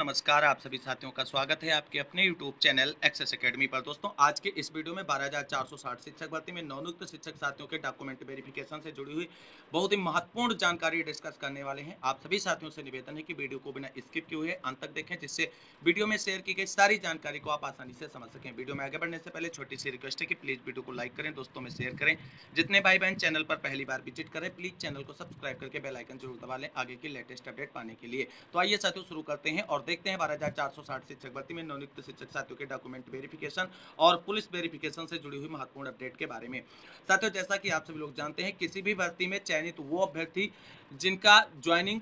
नमस्कार, आप सभी साथियों का स्वागत है आपके अपने YouTube चैनल एक्सेस एकेडमी पर। दोस्तों, आज के इस वीडियो में 12460 शिक्षक भर्ती में नवनियुक्त शिक्षक साथियों के डॉक्यूमेंट वेरिफिकेशन से जुड़ी हुई बहुत ही महत्वपूर्ण जानकारी डिस्कस करने वाले हैं। आप सभी साथियों से निवेदन है कि वीडियो को बिना स्किप किए हुए अंत तक देखें, जिससे वीडियो में शेयर की गई सारी जानकारी को आप आसानी से समझ सकें। वीडियो में आगे बढ़ने से पहले छोटी सी रिक्वेस्ट है कि प्लीज वीडियो को लाइक करें, दोस्तों में शेयर करें। जितने भाई बहन चैनल पर पहली बार विजिट करें, प्लीज चैनल को सब्सक्राइब करके बेल आइकन जरूर दबा लें आगे की लेटेस्ट अपडेट पाने के लिए। तो आइए साथियों शुरू करते हैं और देखते हैं 12460 शिक्षक भर्ती में नवनियुक्त शिक्षक साथियों के डॉक्यूमेंट वेरिफिकेशन और पुलिस वेरिफिकेशन से जुड़ी हुई महत्वपूर्ण अपडेट के बारे में। साथियों, जैसा कि आप सभी लोग जानते हैं, किसी भी भर्ती में चयनित वो अभ्यर्थी जिनका ज्वाइनिंग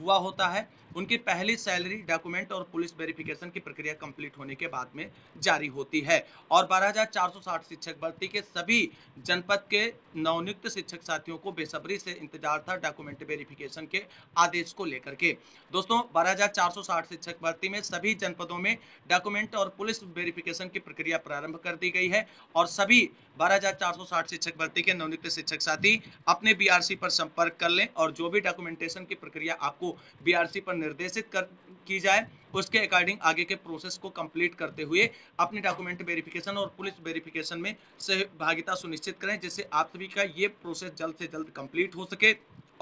हुआ होता है उनकी पहली सैलरी डॉक्यूमेंट और पुलिस वेरिफिकेशन की प्रक्रिया कंप्लीट होने के बाद में जारी होती है। और 12460 शिक्षक भर्ती के सभी जनपद के नवनियुक्त शिक्षक साथियों को बेसब्री से इंतजार था डॉक्यूमेंट वेरिफिकेशन के आदेश को लेकर के। दोस्तों, 12460 शिक्षक भर्ती में सभी जनपदों में डॉक्यूमेंट और पुलिस वेरिफिकेशन की प्रक्रिया प्रारंभ कर दी गई है और सभी 12460 शिक्षक भर्ती के नवनियुक्त शिक्षक साथी अपने BRC पर संपर्क कर लें और जो भी डॉक्यूमेंटेशन की प्रक्रिया आपको BRC पर निर्देशित की जाए उसके अकॉर्डिंग आगे के प्रोसेस को कंप्लीट करते हुए अपने डॉक्यूमेंट वेरिफिकेशन और पुलिस वेरिफिकेशन में सहभागिता सुनिश्चित करें, जिससे आप सभी का ये प्रोसेस जल्द से जल्द कंप्लीट हो सके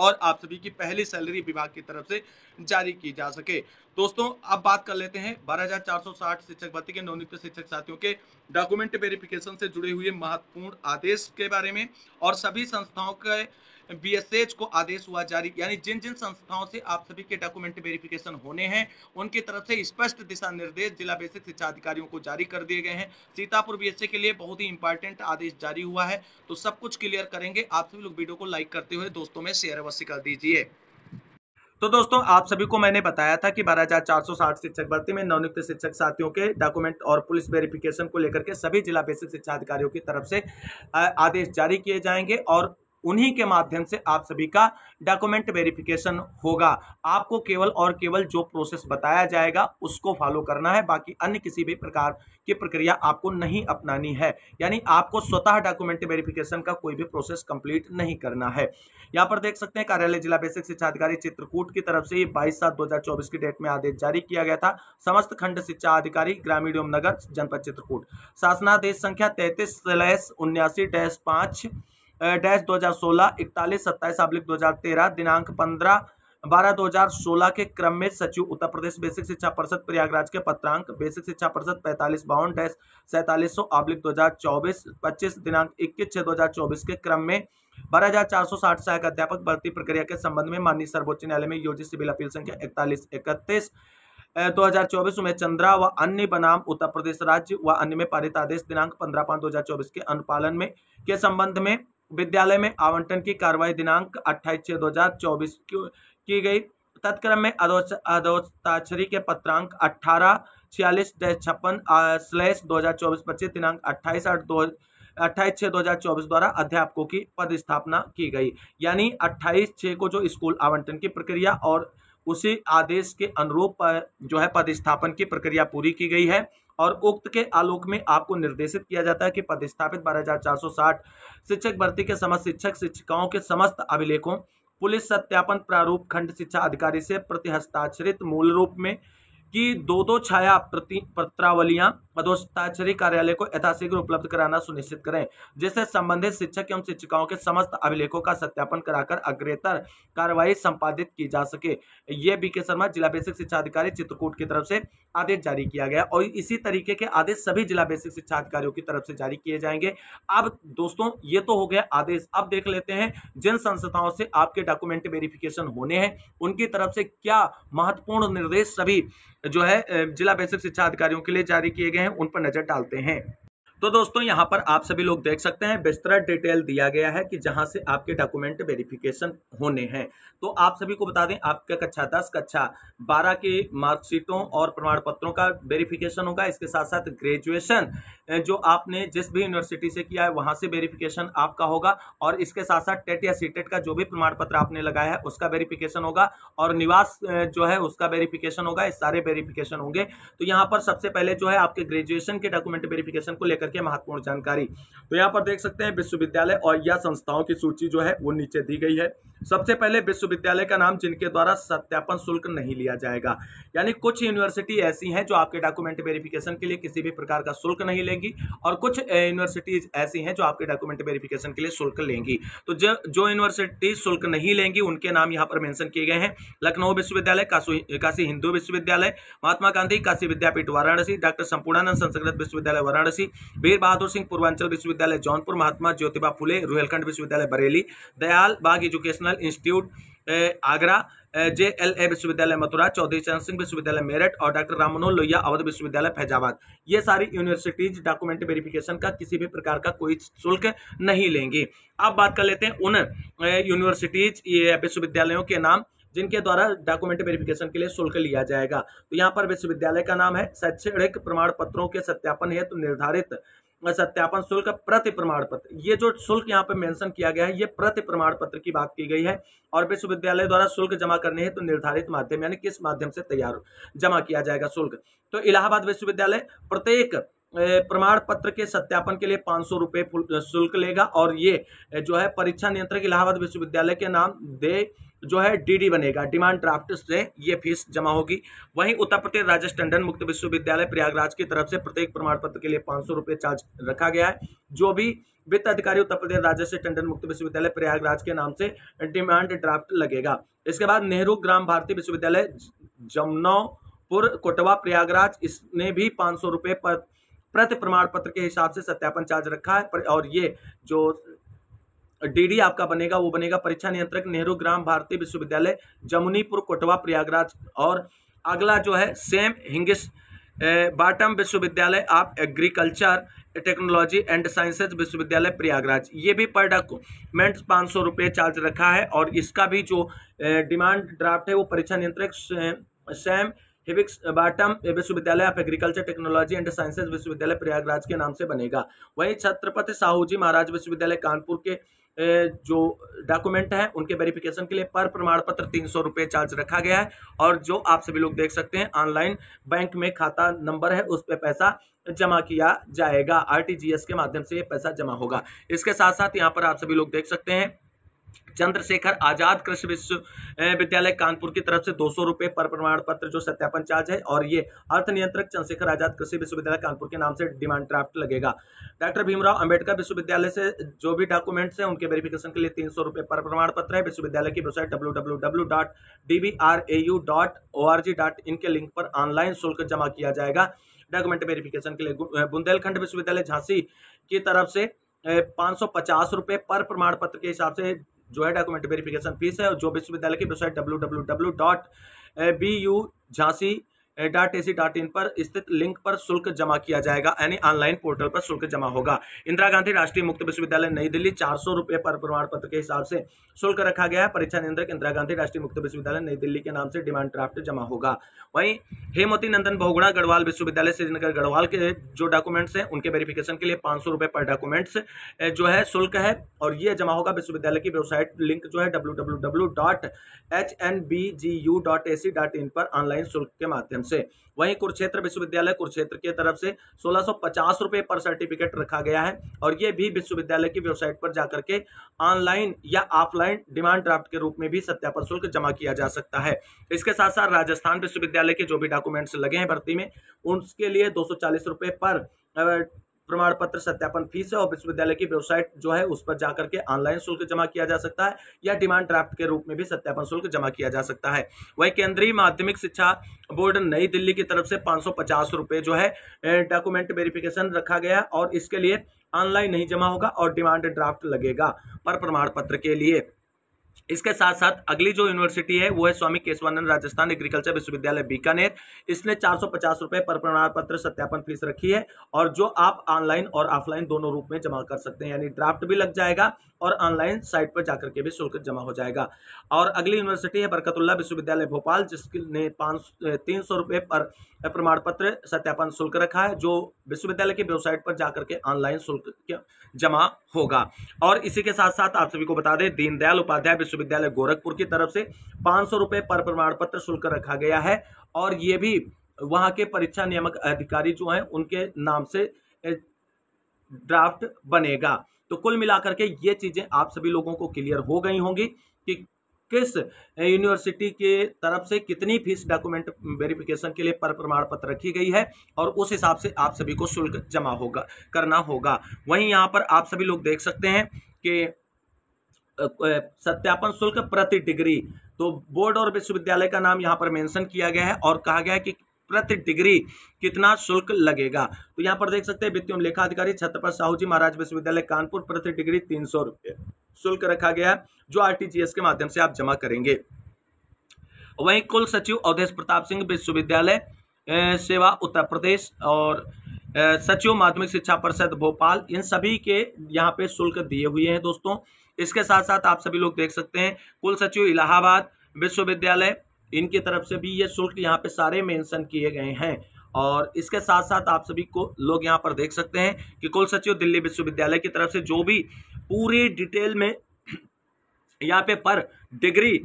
और आप सभी की पहली सैलरी विभाग की तरफ से जारी की जा सके। दोस्तों, अब बात कर लेते हैं 12460 शिक्षक भर्ती के नवनियुक्त शिक्षक साथियों के डॉक्यूमेंट वेरिफिकेशन से जुड़े हुए महत्वपूर्ण आदेश के बारे में। और सभी संस्थाओं के BSH को आदेश हुआ जारी, यानी जिन जिन संस्थाओं से आप सभी के डॉक्यूमेंट वेरिफिकेशन होने हैं उनकी तरफ से स्पष्ट दिशा निर्देश जिला बेसिक शिक्षा अधिकारियों को जारी कर दिए गए हैं। सीतापुर BSA के लिए बहुत ही इंपॉर्टेंट आदेश जारी हुआ है। तो सब कुछ क्लियर करेंगे। आप सभी लोग वीडियो को लाइक करते हुए दोस्तों में शेयर अवश्य कर दीजिए। तो दोस्तों, आप सभी को मैंने बताया था कि 12460 शिक्षक भर्ती में नवनियुक्त शिक्षक साथियों के डॉक्यूमेंट और पुलिस वेरिफिकेशन को लेकर के सभी जिला बेसिक शिक्षा अधिकारियों की तरफ से आदेश जारी किए जाएंगे और उन्हीं के माध्यम से आप सभी का डॉक्यूमेंट वेरिफिकेशन होगा। आपको केवल और केवल जो प्रोसेस बताया जाएगा उसको फॉलो करना है, बाकी अन्य किसी भी प्रकार की प्रक्रिया आपको नहीं अपनानी है। यानी आपको स्वतः डॉक्यूमेंट वेरिफिकेशन का कोई भी प्रोसेस कंप्लीट नहीं करना है। यहाँ पर देख सकते हैं कार्यालय जिला बेसिक शिक्षा अधिकारी चित्रकूट की तरफ से 22/7/2024 की डेट में आदेश जारी किया गया था। समस्त खंड शिक्षा अधिकारी ग्रामीण एवं नगर जनपद चित्रकूट शासनादेश संख्या 33/79-5/2016-41/27/2013 दिनांक 15/12/2016 के क्रम में सचिव उत्तर प्रदेश बेसिक शिक्षा परिषद प्रयागराज के पत्रांक बेसिक शिक्षा परिषद 4552-4700/2024-25 दिनांक 21/6/2024 के क्रम में 12460 सहायक अध्यापक भर्ती प्रक्रिया के संबंध में माननीय सर्वोच्च न्यायालय में योजित सिविल अपील संख्या 4131/2024 उमेश चंद्रा व अन्य बनाम उत्तर प्रदेश राज्य व अन्य में पारित आदेश दिनांक 15/5/2024 के अनुपालन में के संबंध में विद्यालय में आवंटन की कार्रवाई दिनांक 28/6/2024 की गई। तत्क्रम में अधोताक्षरी के पत्रांक 1846-56/2024-25 दिनांक 28/6/2024 द्वारा अध्यापकों की पदस्थापना की गई। यानी 28/6 को जो स्कूल आवंटन की प्रक्रिया और उसी आदेश के अनुरूप जो है पदस्थापन की प्रक्रिया पूरी की गई है और उक्त के आलोक में आपको निर्देशित किया जाता है कि पदस्थापित 12460 शिक्षक भर्ती के समस्त शिक्षक शिक्षिकाओं के समस्त अभिलेखों पुलिस सत्यापन प्रारूप खंड शिक्षा अधिकारी से प्रति हस्ताक्षरित मूल रूप में की 2-2 छाया पत्रावलियां अधोस्ताक्षरी कार्यालय को यथाशीघ्र उपलब्ध कराना सुनिश्चित करें, जिससे संबंधित शिक्षक एवं शिक्षिकाओं के समस्त अभिलेखों का सत्यापन कराकर अग्रेतर कार्रवाई संपादित की जा सके। यह बीके शर्मा जिला बेसिक शिक्षा अधिकारी चित्रकूट की तरफ से आदेश जारी किया गया और इसी तरीके के आदेश सभी जिला बेसिक शिक्षा अधिकारियों की तरफ से जारी किए जाएंगे। अब दोस्तों, ये तो हो गया आदेश। अब देख लेते हैं जिन संस्थाओं से आपके डॉक्यूमेंट वेरिफिकेशन होने हैं उनकी तरफ से क्या महत्वपूर्ण निर्देश सभी जो है जिला बेसिक शिक्षा अधिकारियों के लिए जारी किए गए हैं, उन पर नजर डालते हैं। तो दोस्तों, यहाँ पर आप सभी लोग देख सकते हैं विस्तृत डिटेल दिया गया है कि जहाँ से आपके डॉक्यूमेंट वेरिफिकेशन होने हैं। तो आप सभी को बता दें, आपका कक्षा 10 कक्षा 12 के मार्कशीटों और प्रमाण पत्रों का वेरिफिकेशन होगा। इसके साथ साथ ग्रेजुएशन जो आपने जिस भी यूनिवर्सिटी से किया है वहाँ से वेरिफिकेशन आपका होगा और इसके साथ साथ टेट या सीटेट का जो भी प्रमाण पत्र आपने लगाया है उसका वेरिफिकेशन होगा और निवास जो है उसका वेरिफिकेशन होगा। सारे वेरिफिकेशन होंगे। तो यहाँ पर सबसे पहले जो है आपके ग्रेजुएशन के डॉक्यूमेंट वेरिफिकेशन को लेकर महत्वपूर्ण जानकारी। तो यहाँ पर देख सकते हैं विश्वविद्यालय और या संस्थाओं की सूची जो है वो नीचे दी गई है। सबसे पहले विश्वविद्यालय का नाम जिनके द्वारा सत्यापन शुल्क नहीं लिया जाएगा, यानी कुछ यूनिवर्सिटी ऐसी हैं जो आपके डॉक्यूमेंट वेरिफिकेशन के लिए किसी भी प्रकार का शुल्क नहीं लेंगी और कुछ यूनिवर्सिटीज ऐसी हैं जो आपके डॉक्यूमेंट वेरिफिकेशन के लिए शुल्क लेंगी। तो जो यूनिवर्सिटी शुल्क नहीं लेंगी उनके नाम यहाँ पर मेंशन किए गए हैं, लखनऊ विश्वविद्यालय, काशी हिंदू विश्वविद्यालय, महात्मा गांधी काशी विद्यापीठ वाराणसी, डॉक्टर संपूर्णानंद संस्कृत विश्वविद्यालय वाराणसी, वीर बहादुर सिंह पूर्वांचल विश्वविद्यालय जौनपुर, महात्मा ज्योतिबा फुले रोहिलखंड विश्वविद्यालय Bareilly, Dayal Bagh educational institute Agra, JLA विश्वविद्यालय मथुरा, चौधरी चरण सिंह विश्वविद्यालय मेरठ और डॉक्टर राममनोहर लोहिया अवध विश्वविद्यालय फैजाबाद। ये सारी यूनिवर्सिटीज डॉक्यूमेंट वेरिफिकेशन का किसी भी प्रकार का कोई शुल्क नहीं लेंगी। अब बात कर लेते हैं उन यूनिवर्सिटीज विश्वविद्यालयों के नाम जिनके द्वारा डॉक्यूमेंट वेरिफिकेशन के लिए शुल्क लिया जाएगा। तो यहाँ पर विश्वविद्यालय का नाम है। शैक्षणिक प्रमाण पत्रों के सत्यापन हेतु निर्धारित सत्यापन शुल्क प्रति प्रमाण पत्र, ये जो शुल्क यहाँ पे मेंशन किया गया है ये प्रति प्रमाण पत्र की बात की गई है। और विश्वविद्यालय द्वारा शुल्क जमा करने हेतु तो निर्धारित माध्यम, यानी किस माध्यम से तैयार जमा किया जाएगा शुल्क। तो इलाहाबाद विश्वविद्यालय प्रत्येक प्रमाण पत्र के सत्यापन के लिए 500 रुपये शुल्क लेगा और ये जो है परीक्षा नियंत्रक इलाहाबाद विश्वविद्यालय के नाम दे जो है डीडी बनेगा, डिमांड ड्राफ्ट से ये फीस जमा होगी। वहीं उत्तर प्रदेश राजर्षि टंडन मुक्त विश्वविद्यालय प्रयागराज की तरफ से प्रत्येक प्रमाण पत्र के लिए 500 रुपये चार्ज रखा गया है। जो भी वित्त अधिकारी उत्तर प्रदेश राजर्षि टंडन मुक्त विश्वविद्यालय प्रयागराज के नाम से डिमांड ड्राफ्ट लगेगा। इसके बाद नेहरू ग्राम भारती विश्वविद्यालय जमुनापुर कोटवा प्रयागराज, इसने भी 500 रुपये प्रति प्रमाण पत्र के हिसाब से सत्यापन चार्ज रखा है और ये जो डीडी आपका बनेगा वो बनेगा परीक्षा नियंत्रक नेहरू ग्राम भारती विश्वविद्यालय जमुनीपुर कोटवा प्रयागराज। और अगला जो है सैम हिगिंसबॉटम विश्वविद्यालय of agriculture technology and sciences विश्वविद्यालय प्रयागराज, ये भी पर डॉक्यूमेंट 500 रुपये चार्ज रखा है और इसका भी जो डिमांड ड्राफ्ट है वो परीक्षा नियंत्रक सैम हिगिंसबॉटम विश्वविद्यालय of agriculture technology and sciences विश्वविद्यालय प्रयागराज के नाम से बनेगा। वहीं छत्रपति साहू जी महाराज विश्वविद्यालय कानपुर के जो डॉक्यूमेंट हैं उनके वेरिफिकेशन के लिए पर प्रमाण पत्र 300 रुपये चार्ज रखा गया है। और जो आप सभी लोग देख सकते हैं ऑनलाइन बैंक में खाता नंबर है उस पर पैसा जमा किया जाएगा, RTGS के माध्यम से ये पैसा जमा होगा। इसके साथ साथ यहाँ पर आप सभी लोग देख सकते हैं चंद्रशेखर आजाद कृषि विश्वविद्यालय कानपुर की तरफ से 200 रुपये पर प्रमाण पत्र जो सत्यापन चार्ज है और ये अर्थ नियंत्रक चंद्रशेखर आजाद कृषि विश्वविद्यालय कानपुर के नाम से डिमांड ड्राफ्ट लगेगा। डॉक्टर भीमराव अंबेडकर विश्वविद्यालय से जो भी डॉक्यूमेंट्स हैं उनके वेरिफिकेशन के लिए 300 रुपये पर प्रमाण पत्र है। विश्वविद्यालय की वेबसाइट www.dbrau.org.in के लिंक पर ऑनलाइन शुल्क जमा किया जाएगा डॉक्यूमेंट वेरिफिकेशन के लिए। बुंदेलखंड विश्वविद्यालय झांसी की तरफ से 550 रुपये पर प्रमाण पत्र के हिसाब से जो है डॉक्यूमेंट वेरिफिकेशन फीस है। और जो विश्वविद्यालय की वेबसाइट www.bu.jhansi.ac.in पर स्थित लिंक पर शुल्क जमा किया जाएगा, यानी ऑनलाइन पोर्टल पर शुल्क जमा होगा। इंदिरा गांधी राष्ट्रीय मुक्त विश्वविद्यालय नई दिल्ली 400 रुपये पर प्रमाण पत्र के हिसाब से शुल्क रखा गया है। परीक्षा नियंत्रक इंदिरा गांधी राष्ट्रीय मुक्त विश्वविद्यालय नई दिल्ली के नाम से डिमांड ड्राफ्ट जमा होगा। वहीं हेमवती नंदन बहुगुणा गढ़वाल विश्वविद्यालय श्रीनगर गढ़वाल के जो डॉक्यूमेंट्स हैं उनके वेरिफिकेशन के लिए 500 रुपये पर डॉक्यूमेंट्स जो है शुल्क है और ये जमा होगा। विश्वविद्यालय की वेबसाइट लिंक जो है www.hnbgu.ac.in पर ऑनलाइन शुल्क के माध्यम से। वहीं कुरुक्षेत्र विश्वविद्यालय कुरुक्षेत्र की तरफ से 1650 रुपये पर सर्टिफिकेट रखा गया है और ये भी विश्वविद्यालय की वेबसाइट पर जाकर के ऑनलाइन या ऑफलाइन डिमांड ड्राफ्ट के रूप में भी सत्यापन शुल्क जमा किया जा सकता है। इसके साथ साथ राजस्थान विश्वविद्यालय के जो भी डॉक्यूमेंट्स लगे हैं भर्ती में उसके लिए 240 रुपये पर प्रमाण पत्र सत्यापन फीस है और विश्वविद्यालय की वेबसाइट जो है उस पर जाकर के ऑनलाइन शुल्क जमा किया जा सकता है या डिमांड ड्राफ्ट के रूप में भी सत्यापन शुल्क जमा किया जा सकता है। वहीं केंद्रीय माध्यमिक शिक्षा बोर्ड नई दिल्ली की तरफ से 550 रुपये जो है डॉक्यूमेंट वेरिफिकेशन रखा गया और इसके लिए ऑनलाइन नहीं जमा होगा और डिमांड ड्राफ्ट लगेगा पर प्रमाण पत्र के लिए। इसके साथ साथ अगली जो यूनिवर्सिटी है वो है स्वामी केशवानंद राजस्थान एग्रीकल्चर विश्वविद्यालय बीकानेर, इसने 450 रुपये पर प्रमाण पत्र सत्यापन फीस रखी है और जो आप ऑनलाइन और ऑफलाइन दोनों रूप में जमा कर सकते हैं, यानी ड्राफ्ट भी लग जाएगा और ऑनलाइन साइट पर जाकर के भी शुल्क जमा हो जाएगा। और अगली यूनिवर्सिटी है बरकतुल्ला विश्वविद्यालय भोपाल, जिसने 300 रुपये पर प्रमाण पत्र सत्यापन शुल्क रखा है जो विश्वविद्यालय की वेबसाइट पर जाकर के ऑनलाइन शुल्क जमा होगा। और इसी के साथ साथ आप सभी को बता दें दीनदयाल उपाध्याय विश्वविद्यालय गोरखपुर की तरफ से 500 रुपये पर प्रमाण पत्र शुल्क रखा गया है और ये भी वहाँ के परीक्षा नियामक अधिकारी जो हैं उनके नाम से ड्राफ्ट बनेगा। तो कुल मिलाकर के ये चीज़ें आप सभी लोगों को क्लियर हो गई होंगी कि किस यूनिवर्सिटी के तरफ से कितनी फीस डॉक्यूमेंट वेरिफिकेशन के लिए पर प्रमाण पत्र रखी गई है और उस हिसाब से आप सभी को शुल्क जमा होगा करना होगा। वहीं यहाँ पर आप सभी लोग देख सकते हैं कि सत्यापन शुल्क प्रति डिग्री, तो बोर्ड और विश्वविद्यालय का नाम यहाँ पर मेंशन किया गया है और कहा गया है कि प्रति डिग्री कितना शुल्क लगेगा। तो यहाँ पर देख सकते हैं वित्तीय लेखाधिकारी छत्रपति साहू जी महाराज विश्वविद्यालय कानपुर, प्रति डिग्री 300 रुपये शुल्क रखा गया है जो आरटीजीएस के माध्यम से आप जमा करेंगे। वहीं कुल सचिव अवधेश प्रताप सिंह विश्वविद्यालय सेवा उत्तर प्रदेश और सचिव माध्यमिक शिक्षा परिषद भोपाल, इन सभी के यहाँ पे शुल्क दिए हुए हैं दोस्तों। इसके साथ साथ आप सभी लोग देख सकते हैं कुल सचिव इलाहाबाद विश्वविद्यालय, इनकी तरफ से भी ये शुल्क यहाँ पे सारे मेंशन किए गए हैं। और इसके साथ साथ आप सभी को लोग यहाँ पर देख सकते हैं कि कुल सचिव दिल्ली विश्वविद्यालय की तरफ से जो भी पूरी डिटेल में यहाँ पर डिग्री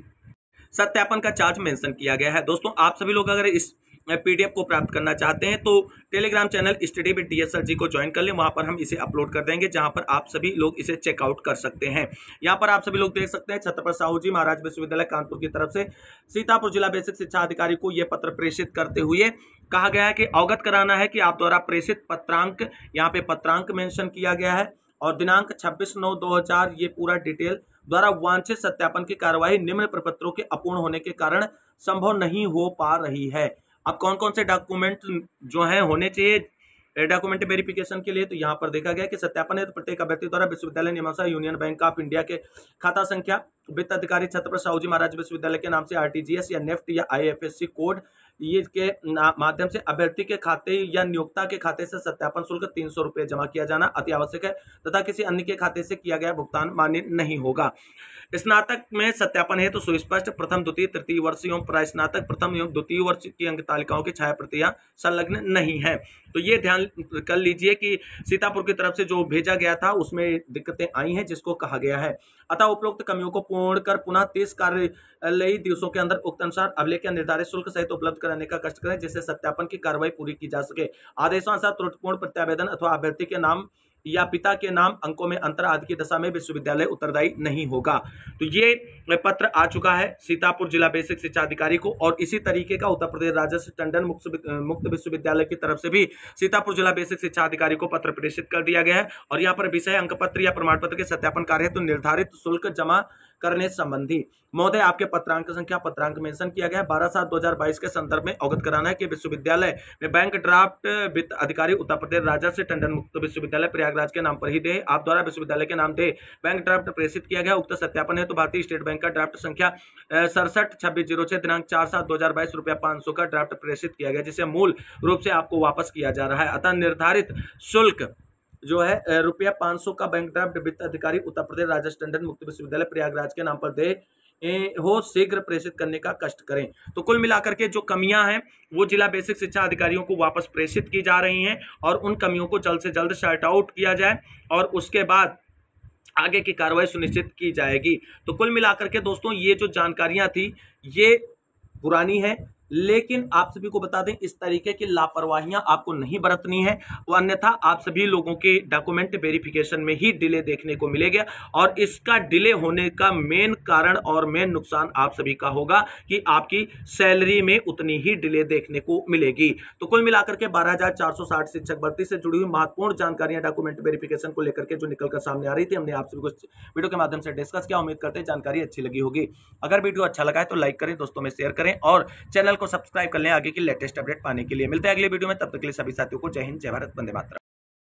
सत्यापन का चार्ज मेंशन किया गया है। दोस्तों आप सभी लोग अगर इस पीडीएफ को प्राप्त करना चाहते हैं तो Telegram channel study with DSR ji को ज्वाइन कर लें, वहां पर हम इसे अपलोड कर देंगे जहां पर आप सभी लोग इसे चेकआउट कर सकते हैं। यहां पर आप सभी लोग देख सकते हैं छत्रपति साहू जी महाराज विश्वविद्यालय कानपुर की तरफ से सीतापुर जिला बेसिक शिक्षा अधिकारी को यह पत्र प्रेषित करते हुए कहा गया है कि अवगत कराना है कि आप द्वारा प्रेषित पत्रांक, यहाँ पे पत्रांक मेंशन किया गया है और दिनांक 26/9/2000 ये पूरा डिटेल द्वारा वांछित सत्यापन की कार्यवाही निम्न प्रपत्रों के अपूर्ण होने के कारण संभव नहीं हो पा रही है। अब कौन कौन से डॉक्यूमेंट जो हैं होने चाहिए डॉक्यूमेंट वेरिफिकेशन के लिए, तो यहाँ पर देखा गया कि सत्यापन हेतु प्रत्येक अभ्यर्थी द्वारा विश्वविद्यालय नियमानुसार यूनियन बैंक ऑफ इंडिया के खाता संख्या, वित्त अधिकारी छत्रपति साहू जी महाराज विश्वविद्यालय के नाम से आरटीजीएस या नेफ्ट या आईएफएससी कोड ये के माध्यम से अभ्यर्थी के खाते या नियोक्ता के खाते से सत्यापन शुल्क 300 रुपये जमा किया जाना अति आवश्यक है तथा किसी अन्य के खाते से किया गया भुगतान मान्य नहीं होगा। स्नातक में सत्यापन है तो सुस्पष्ट प्रथम द्वितीय तृतीय वर्ष एवं प्रास्नातक प्रथम एवं द्वितीय वर्ष की अंक तालिकाओं की छाया प्रतियां संलग्न नहीं है। तो ये ध्यान कर लीजिए कि सीतापुर की तरफ से जो भेजा गया था उसमें दिक्कतें आई हैं जिसको कहा गया है। अतः उपरोक्त कमियों को पूर्ण कर पुनः 30 कार्यालयी दिवसों के अंदर उक्त अनुसार अभिलेख या निर्धारित शुल्क सहित उपलब्ध कराने का कष्ट करें जिससे सत्यापन की कार्रवाई पूरी की जा सके। आदेशानुसार त्रुटिपूर्ण प्रत्यावेदन अथवा अभ्यर्थी के नाम या पिता के नाम अंकों में अंतर आदि की दशा में विश्वविद्यालय उत्तरदायी नहीं होगा। तो ये पत्र आ चुका है सीतापुर जिला बेसिक शिक्षा अधिकारी को और इसी तरीके का उत्तर प्रदेश राजर्षि टंडन मुक्त विश्वविद्यालय की तरफ से भी सीतापुर जिला बेसिक शिक्षा अधिकारी को पत्र प्रेषित कर दिया गया है और यहाँ पर विषय अंक पत्र या प्रमाण पत्र के सत्यापन कार्य हेतु निर्धारित शुल्क जमा करने संबंधी महोदय आपके पत्रांक संख्या पत्रांक मेंशन किया गया है 12/7/2022 के संदर्भ में अवगत कराना है कि विश्वविद्यालय में बैंक ड्राफ्ट वित्त अधिकारी उत्तर प्रदेश राजर्षि टंडन मुक्त विश्वविद्यालय प्रयागराज के नाम पर ही दे आप द्वारा विश्वविद्यालय के नाम दे बैंक ड्राफ्ट प्रेषित किया गया। उक्त सत्यापन है तो भारतीय स्टेट बैंक का ड्राफ्ट संख्या 67/2606 दिनांक 4/7/2022 ₹500 का ड्राफ्ट प्रेषित किया गया जिसे मूल रूप से आपको वापस किया जा रहा है। अतः निर्धारित शुल्क जो है ₹500 का बैंक ड्राफ्ट वित्त अधिकारी उत्तर प्रदेश राजस्व टंडन मुक्त विश्वविद्यालय प्रयागराज के नाम पर दे हो शीघ्र प्रेषित करने का कष्ट करें। तो कुल मिलाकर के जो कमियां हैं वो जिला बेसिक शिक्षा अधिकारियों को वापस प्रेषित की जा रही हैं और उन कमियों को जल्द से जल्द शॉर्ट आउट किया जाए और उसके बाद आगे की कार्रवाई सुनिश्चित की जाएगी। तो कुल मिलाकर के दोस्तों ये जो जानकारियाँ थी ये पुरानी है लेकिन आप सभी को बता दें इस तरीके की लापरवाहियां आपको नहीं बरतनी है अन्यथा आप सभी लोगों के डॉक्यूमेंट वेरिफिकेशन में ही डिले देखने को मिलेगा और इसका डिले होने का मेन कारण और मेन नुकसान आप सभी का होगा कि आपकी सैलरी में उतनी ही डिले देखने को मिलेगी। तो कुल मिलाकर के 12,460 शिक्षक भर्ती से जुड़ी हुई महत्वपूर्ण जानकारियां डॉक्यूमेंट वेरिफिकेशन को लेकर के जो निकलकर सामने आ रही थी हमने आप सभी को वीडियो के माध्यम से डिस्कस किया। उम्मीद करते हैं जानकारी अच्छी लगी होगी। अगर वीडियो अच्छा लगा है तो लाइक करें, दोस्तों में शेयर करें और चैनल को सब्सक्राइब कर लें आगे की लेटेस्ट अपडेट पाने के लिए। मिलते हैं अगले वीडियो में, तब तक के लिए सभी साथियों को जय हिंद, जय भारत, वंदे मातरम।